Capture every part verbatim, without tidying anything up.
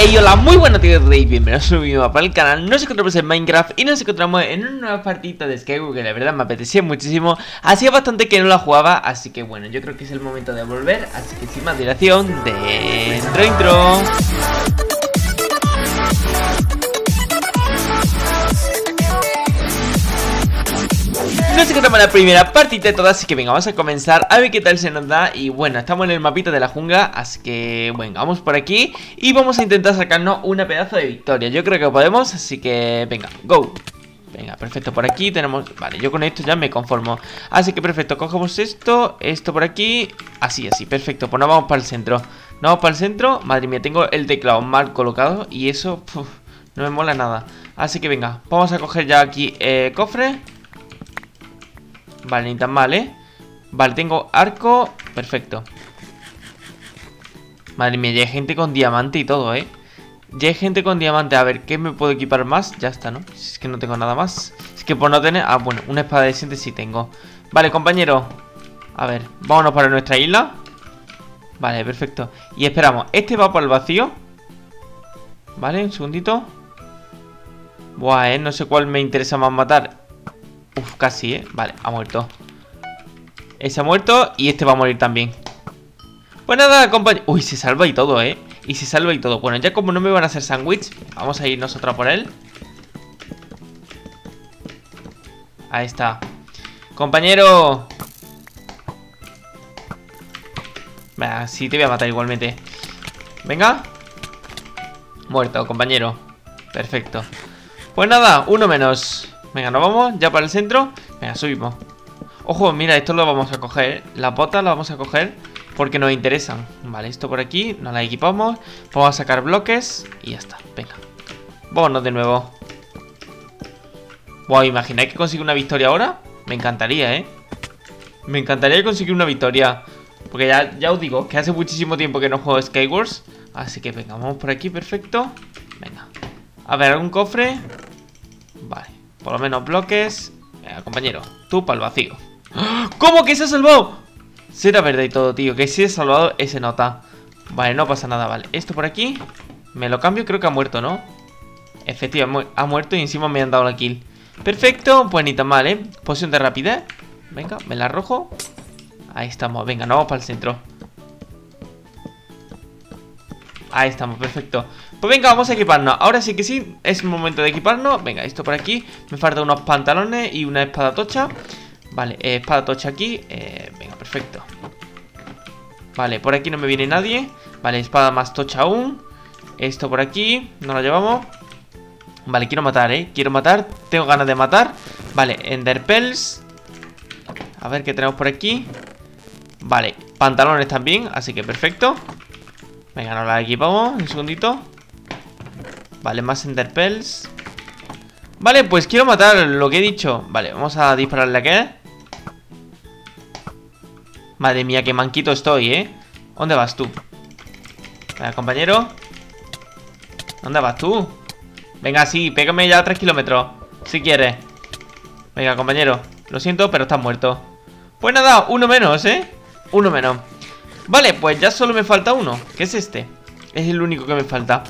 Hey, hola, muy buenos días de hoy, bienvenidos a un vídeo para el canal. Nos encontramos en Minecraft y nos encontramos en una nueva partida de Skybook que la verdad me apetecía muchísimo. Hacía bastante que no la jugaba, así que bueno, yo creo que es el momento de volver. Así que sin más dilación, dentro intro. Nos encontramos en la primera partida de todas, así que venga, vamos a comenzar a ver qué tal se nos da. Y bueno, estamos en el mapita de la jungla, así que venga, vamos por aquí y vamos a intentar sacarnos una pedazo de victoria. Yo creo que podemos, así que venga, go. Venga, perfecto, por aquí tenemos... Vale, yo con esto ya me conformo. Así que perfecto, cogemos esto, esto por aquí. Así, así, perfecto, pues nos vamos para el centro. Nos vamos para el centro, madre mía, tengo el teclado mal colocado y eso, puf, no me mola nada. Así que venga, vamos a coger ya aquí eh, cofre. Vale, ni tan mal, ¿eh? Vale, tengo arco. Perfecto. Madre mía, ya hay gente con diamante y todo, ¿eh? Ya hay gente con diamante. A ver, ¿qué me puedo equipar más? Ya está, ¿no? Si es que no tengo nada más. Es que por no tener... Ah, bueno, una espada decente sí tengo. Vale, compañero. A ver, vámonos para nuestra isla. Vale, perfecto. Y esperamos. Este va por el vacío. Vale, un segundito. Buah, ¿eh? No sé cuál me interesa más matar. Uf, casi, ¿eh? Vale, ha muerto. Ese ha muerto y este va a morir también. Pues nada, compañero. Uy, se salva y todo, ¿eh? Y se salva y todo. Bueno, ya como no me van a hacer sándwich, vamos a ir nosotros por él. Ahí está. ¡Compañero! Bah, sí, te voy a matar igualmente. Venga. Muerto, compañero. Perfecto. Pues nada, uno menos. Venga, nos vamos ya para el centro. Venga, subimos. Ojo, mira, esto lo vamos a coger. Las botas las vamos a coger porque nos interesan. Vale, esto por aquí, nos la equipamos. Vamos a sacar bloques y ya está. Venga, vámonos de nuevo. Wow, imagináis que consigo una victoria ahora. Me encantaría, ¿eh? Me encantaría conseguir una victoria. Porque ya, ya os digo que hace muchísimo tiempo que no juego Skywars. Así que venga, vamos por aquí, perfecto. Venga, a ver, algún cofre. Vale. Por lo menos bloques. Venga, compañero, tú para el vacío. ¿Cómo que se ha salvado? Será verdad y todo, tío, que si he salvado ese nota. Vale, no pasa nada, vale. Esto por aquí, me lo cambio, creo que ha muerto, ¿no? Efectivamente, ha muerto y encima me han dado la kill. Perfecto, pues ni tan mal, ¿eh? Poción de rapidez. Venga, me la arrojo. Ahí estamos, venga, nos vamos para el centro. Ahí estamos, perfecto. Pues venga, vamos a equiparnos. Ahora sí que sí, es momento de equiparnos. Venga, esto por aquí. Me faltan unos pantalones y una espada tocha. Vale, eh, espada tocha aquí. Eh, venga, perfecto. Vale, por aquí no me viene nadie. Vale, espada más tocha aún. Esto por aquí, no lo llevamos. Vale, quiero matar, eh. Quiero matar, tengo ganas de matar. Vale, enderpearls. A ver qué tenemos por aquí. Vale, pantalones también, así que perfecto. Venga, nos la equipamos, un segundito. Vale, más enderpearls. Vale, pues quiero matar lo que he dicho. Vale, vamos a dispararle a aquel. Madre mía, qué manquito estoy, ¿eh? ¿Dónde vas tú? Venga, compañero. ¿Dónde vas tú? Venga, sí, pégame ya a tres kilómetros. Si quieres. Venga, compañero, lo siento, pero estás muerto. Pues nada, uno menos, ¿eh? Uno menos. Vale, pues ya solo me falta uno, que es este. Es el único que me falta.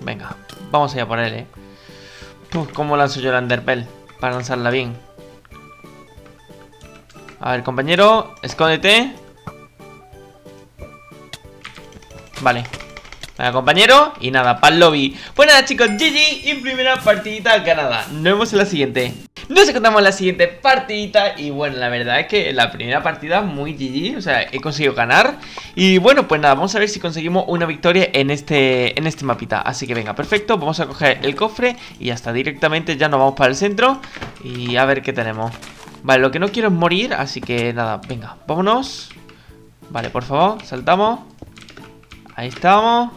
Venga, vamos allá por él, eh. Puf, ¿cómo lanzo yo la enderpearl? Para lanzarla bien. A ver, compañero, escóndete. Vale. Venga, compañero. Y nada, para el lobby. Pues nada, chicos, G G y primera partidita ganada. Nos vemos en la siguiente. Nos encontramos en la siguiente partidita y bueno, la verdad es que la primera partida muy G G, o sea, he conseguido ganar. Y bueno, pues nada, vamos a ver si conseguimos una victoria en este, en este mapita. Así que venga, perfecto, vamos a coger el cofre y ya está, directamente ya nos vamos para el centro. Y a ver qué tenemos. Vale, lo que no quiero es morir, así que nada, venga, vámonos. Vale, por favor, saltamos. Ahí estamos.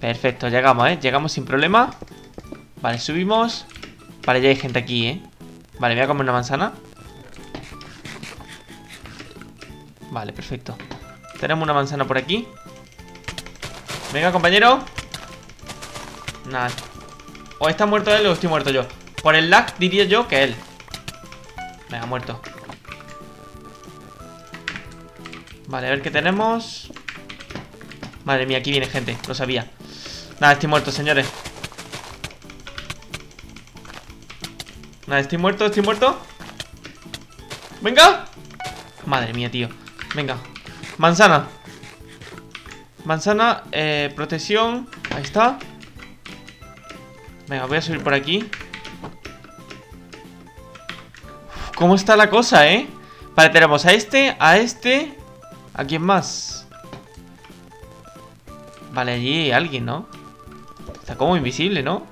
Perfecto, llegamos, eh, llegamos sin problema. Vale, subimos. Vale, ya hay gente aquí, eh. Vale, voy a comer una manzana. Vale, perfecto. Tenemos una manzana por aquí. Venga, compañero. Nada. O está muerto él o estoy muerto yo. Por el lag diría yo que él. Venga, muerto. Vale, a ver qué tenemos. Madre mía, aquí viene gente, lo sabía. Nada, estoy muerto, señores. Nada, estoy muerto, estoy muerto. ¡Venga! Madre mía, tío. Venga. Manzana. Manzana, eh, protección. Ahí está. Venga, voy a subir por aquí. Uf, ¿cómo está la cosa, eh? Vale, tenemos a este, a este. ¿A quién más? Vale, allí hay alguien, ¿no? Está como invisible, ¿no?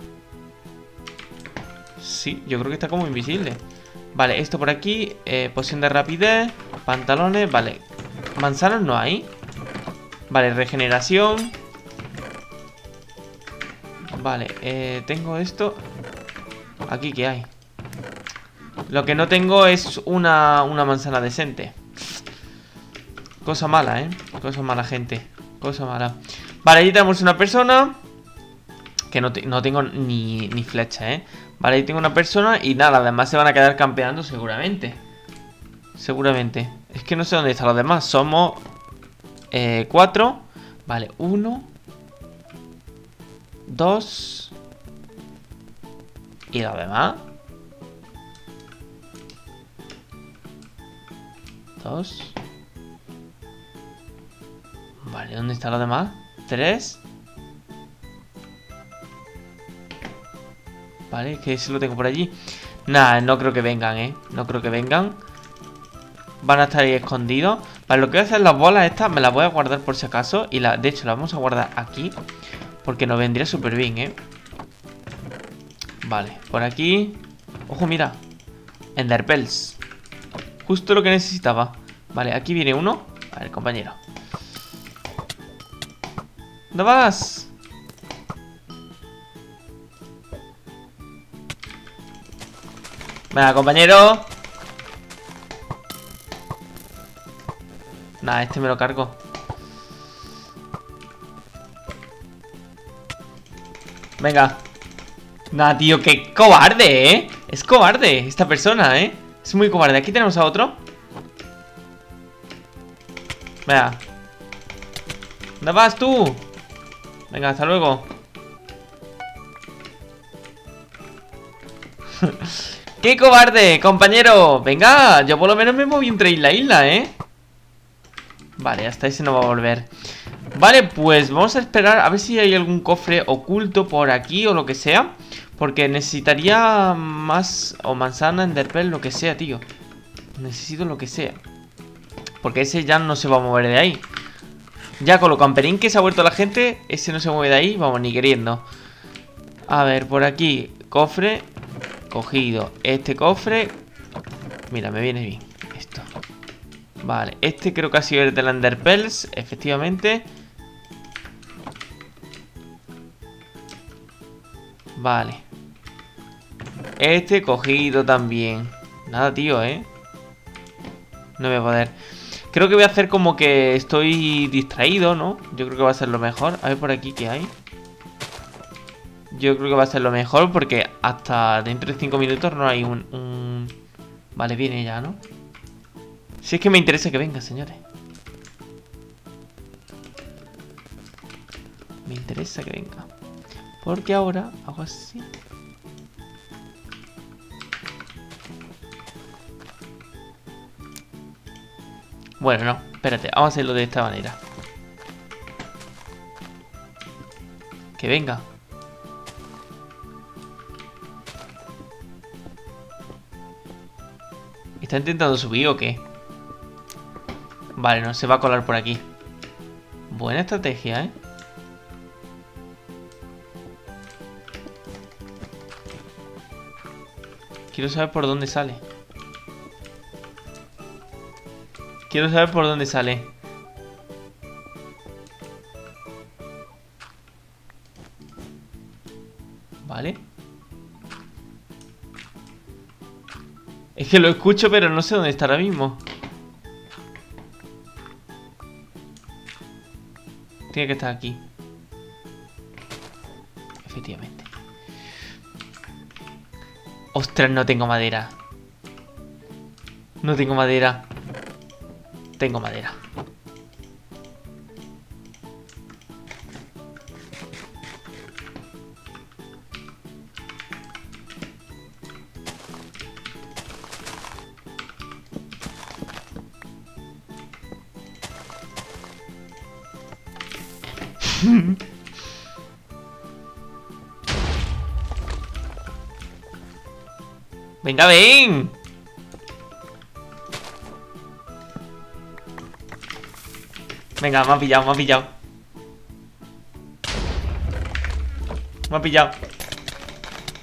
Sí, yo creo que está como invisible. Vale, esto por aquí, eh, poción de rapidez, pantalones, vale. Manzanas no hay. Vale, regeneración. Vale, eh, tengo esto. Aquí, ¿qué hay? Lo que no tengo es una, una manzana decente. Cosa mala, ¿eh? Cosa mala, gente. Cosa mala. Vale, ahí tenemos una persona. Que no, te, no tengo ni, ni flecha, ¿eh? Vale, ahí tengo una persona y nada, además se van a quedar campeando seguramente. Seguramente. Es que no sé dónde están los demás. Somos eh, cuatro. Vale, uno. Dos. ¿Y los demás? Dos. Vale, ¿dónde están los demás? Tres. Vale, que se lo tengo por allí. Nah, no creo que vengan, eh. No creo que vengan. Van a estar ahí escondidos. Vale, lo que voy a hacer es las bolas estas. Me las voy a guardar por si acaso. Y la, de hecho, las vamos a guardar aquí. Porque nos vendría súper bien, eh. Vale, por aquí. Ojo, mira. Enderpearls. Justo lo que necesitaba. Vale, aquí viene uno. Vale, compañero. ¿Dónde vas? Venga, compañero. Nah, este me lo cargo. Venga. Nah, tío, qué cobarde, ¿eh? Es cobarde esta persona, ¿eh? Es muy cobarde. Aquí tenemos a otro. Venga. ¿Dónde vas tú? Venga, hasta luego. ¡Qué cobarde, compañero! Venga, yo por lo menos me moví entre isla a isla, ¿eh? Vale, hasta ese no va a volver. Vale, pues vamos a esperar a ver si hay algún cofre oculto por aquí o lo que sea. Porque necesitaría más o manzana, enderpearl, lo que sea, tío. Necesito lo que sea. Porque ese ya no se va a mover de ahí. Ya con lo camperín que se ha vuelto la gente, ese no se mueve de ahí, vamos, ni queriendo. A ver, por aquí, cofre... Cogido este cofre. Mira, me viene bien esto. Vale, este creo que ha sido el de Enderpearls, efectivamente. Vale. Este cogido también. Nada, tío, ¿eh? No voy a poder. Creo que voy a hacer como que estoy distraído, ¿no? Yo creo que va a ser lo mejor. A ver por aquí qué hay. Yo creo que va a ser lo mejor porque hasta dentro de cinco minutos no hay un, un... Vale, viene ya, ¿no? Si es que me interesa que venga, señores. Me interesa que venga. Porque ahora hago así. Bueno, no, espérate, vamos a hacerlo de esta manera. Que venga. ¿Está intentando subir o qué? Vale, no, se va a colar por aquí. Buena estrategia, ¿eh? Quiero saber por dónde sale. Quiero saber por dónde sale. Vale. Es que lo escucho, pero no sé dónde está ahora mismo. Tiene que estar aquí. Efectivamente. Ostras, no tengo madera. No tengo madera. Tengo madera. Venga, ven. Venga, me ha pillado, me ha pillado. Me ha pillado.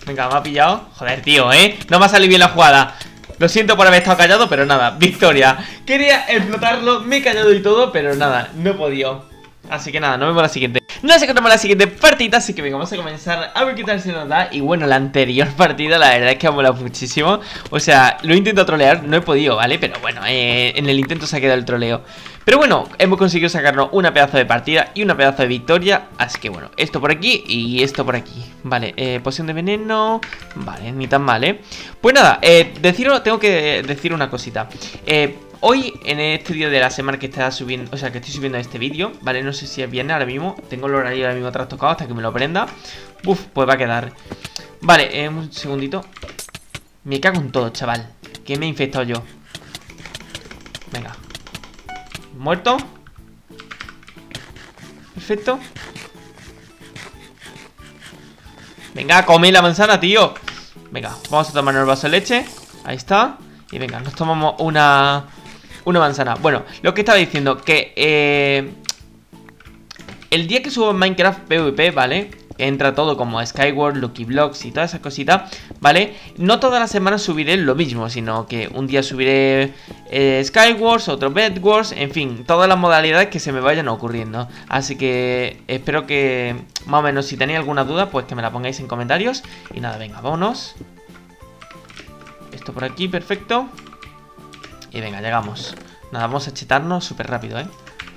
Venga, me ha pillado. Joder, tío, ¿eh? No me ha salido bien la jugada. Lo siento por haber estado callado, pero nada, victoria. Quería explotarlo, me he callado y todo, pero nada, no he podido. Así que nada, nos vemos en la siguiente. Nos encontramos en la siguiente partida, así que venga, vamos a comenzar a ver qué tal se nos da. Y bueno, la anterior partida, la verdad es que ha molado muchísimo. O sea, lo he intentado trolear, no he podido, ¿vale? Pero bueno, eh, en el intento se ha quedado el troleo. Pero bueno, hemos conseguido sacarnos una pedazo de partida y una pedazo de victoria. Así que bueno, esto por aquí y esto por aquí. Vale, eh, poción de veneno. Vale, ni tan mal, ¿eh? Pues nada, eh, deciros, tengo que decir una cosita. Eh... Hoy, en este día de la semana que está subiendo, o sea, que estoy subiendo este vídeo, ¿vale? No sé si es viernes ahora mismo, tengo el horario ahora mismo trastocado hasta que me lo prenda. Uf, pues va a quedar. Vale, eh, un segundito. Me cago en todo, chaval. Que me he infectado yo. Venga. Muerto. Perfecto. Venga, come la manzana, tío. Venga, vamos a tomarnos el vaso de leche. Ahí está. Y venga, nos tomamos una... Una manzana. Bueno, lo que estaba diciendo, que eh, el día que subo Minecraft PvP, ¿vale? Entra todo como Skywars, Lucky Blocks y todas esas cositas, ¿vale? No todas las semanas subiré lo mismo, sino que un día subiré eh, Skywars, otro Bedwars, en fin, todas las modalidades que se me vayan ocurriendo. Así que espero que, más o menos, si tenéis alguna duda, pues que me la pongáis en comentarios. Y nada, venga, vámonos. Esto por aquí, perfecto. Y venga, llegamos. Nada, vamos a chetarnos súper rápido, ¿eh?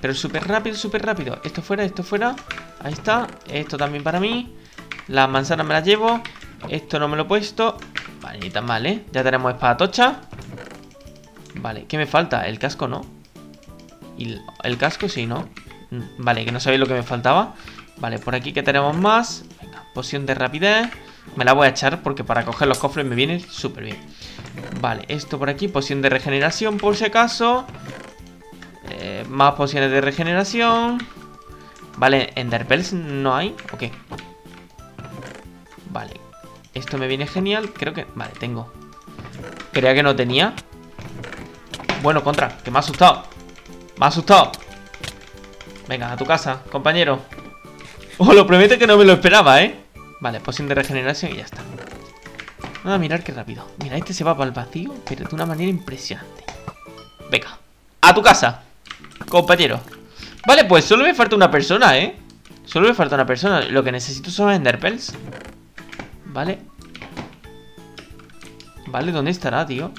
Pero súper rápido, súper rápido. Esto fuera, esto fuera. Ahí está. Esto también para mí. Las manzanas me las llevo. Esto no me lo he puesto. Vale, ni tan mal, ¿eh? Ya tenemos espada tocha. Vale, ¿qué me falta? El casco, ¿no? Y el casco sí, ¿no? Vale, que no sabéis lo que me faltaba. Vale, por aquí que tenemos más. Venga, poción de rapidez. Me la voy a echar porque para coger los cofres me viene súper bien. Vale, esto por aquí, poción de regeneración por si acaso. eh, Más pociones de regeneración. Vale, enderpearls no hay, ¿o qué? Vale, esto me viene genial, creo que... Vale, tengo. Creía que no tenía. Bueno, contra, que me ha asustado. Me ha asustado. Venga, a tu casa, compañero. Os lo prometo que no me lo esperaba, ¿eh? Vale, poción de regeneración y ya está. Nada, mirad qué rápido. Mira, este se va para el vacío, pero de una manera impresionante. Venga, a tu casa, compañero. Vale, pues solo me falta una persona, ¿eh? Solo me falta una persona. Lo que necesito son enderpearls. Vale. Vale, ¿dónde estará, tío?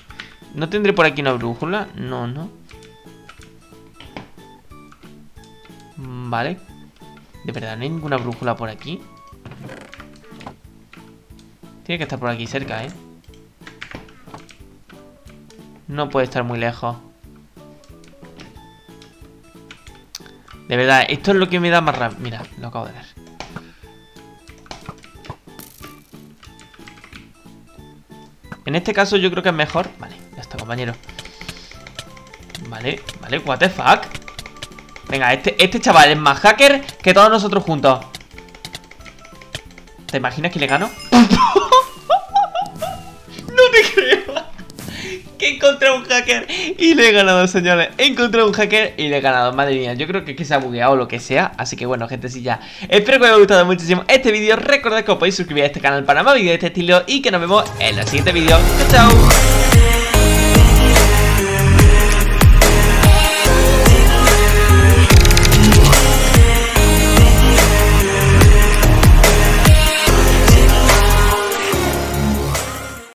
¿No tendré por aquí una brújula? No, no. Vale. De verdad, no hay ninguna brújula por aquí. Tiene que estar por aquí cerca, ¿eh? No puede estar muy lejos. De verdad, esto es lo que me da más rabia. Mira, lo acabo de ver. En este caso yo creo que es mejor. Vale, ya está, compañero. Vale, vale, what the fuck. Venga, este, este chaval es más hacker que todos nosotros juntos. ¿Te imaginas que le gano? Que encontré un hacker y le he ganado, señores. Encontré un hacker y le he ganado. Madre mía, yo creo que, que se ha bugueado o lo que sea. Así que bueno, gente, sí, ya. Espero que os haya gustado muchísimo este vídeo. Recordad que os podéis suscribir a este canal para más vídeos de este estilo. Y que nos vemos en los siguientes vídeos. Chao, chao.